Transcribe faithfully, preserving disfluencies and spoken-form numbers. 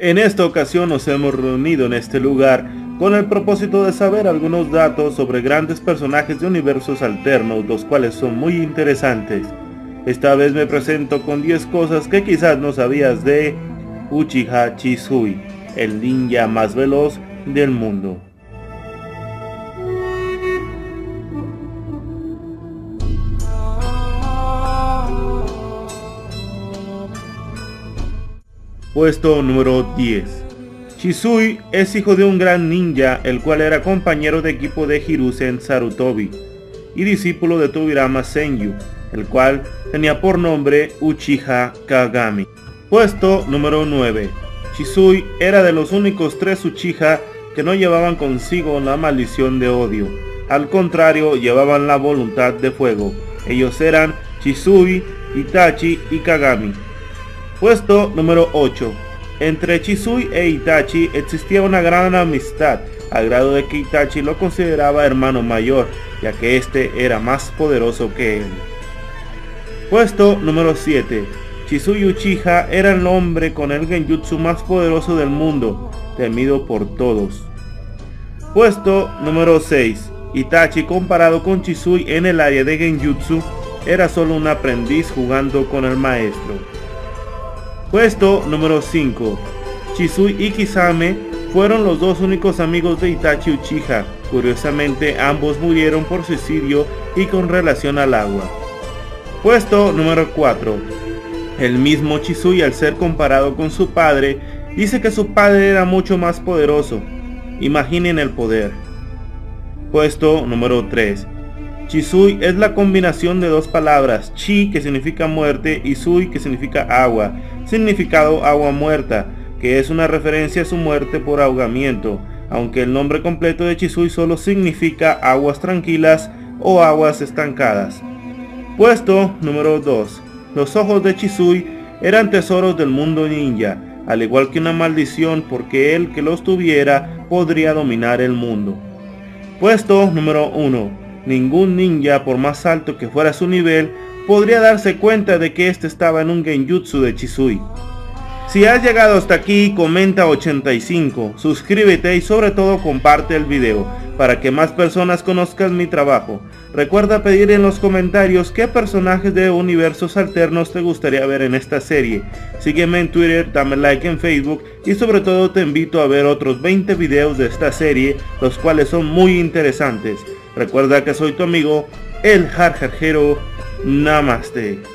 En esta ocasión nos hemos reunido en este lugar con el propósito de saber algunos datos sobre grandes personajes de universos alternos, los cuales son muy interesantes. Esta vez me presento con diez cosas que quizás no sabías de Uchiha Shisui, el ninja más veloz del mundo. Puesto número diez. Shisui es hijo de un gran ninja, el cual era compañero de equipo de Hiruzen Sarutobi y discípulo de Tobirama Senju, el cual tenía por nombre Uchiha Kagami. Puesto número nueve. Shisui era de los únicos tres Uchiha que no llevaban consigo la maldición de odio. Al contrario, llevaban la voluntad de fuego. Ellos eran Shisui, Itachi y Kagami. Puesto número ocho. Entre Shisui e Itachi existía una gran amistad, al grado de que Itachi lo consideraba hermano mayor, ya que este era más poderoso que él. Puesto número siete. Shisui Uchiha era el hombre con el Genjutsu más poderoso del mundo, temido por todos. Puesto número seis. Itachi, comparado con Shisui en el área de Genjutsu, era solo un aprendiz jugando con el maestro. Puesto número cinco. Shisui y Kisame fueron los dos únicos amigos de Itachi Uchiha. Curiosamente, ambos murieron por suicidio y con relación al agua. Puesto número cuatro. El mismo Shisui, al ser comparado con su padre, dice que su padre era mucho más poderoso. Imaginen el poder. Puesto número tres. Shisui es la combinación de dos palabras: chi, que significa muerte, y sui, que significa agua, significado agua muerta, que es una referencia a su muerte por ahogamiento, aunque el nombre completo de Shisui solo significa aguas tranquilas o aguas estancadas. Puesto número dos. Los ojos de Shisui eran tesoros del mundo ninja, al igual que una maldición, porque el que los tuviera podría dominar el mundo. Puesto número uno. Ningún ninja, por más alto que fuera su nivel, podría darse cuenta de que este estaba en un genjutsu de Shisui. Si has llegado hasta aquí, comenta ochenta y cinco, suscríbete y sobre todo comparte el video para que más personas conozcan mi trabajo. Recuerda pedir en los comentarios qué personajes de universos alternos te gustaría ver en esta serie. Sígueme en Twitter, dame like en Facebook y sobre todo te invito a ver otros veinte videos de esta serie, los cuales son muy interesantes. Recuerda que soy tu amigo, el Thejarjarhero. Namaste.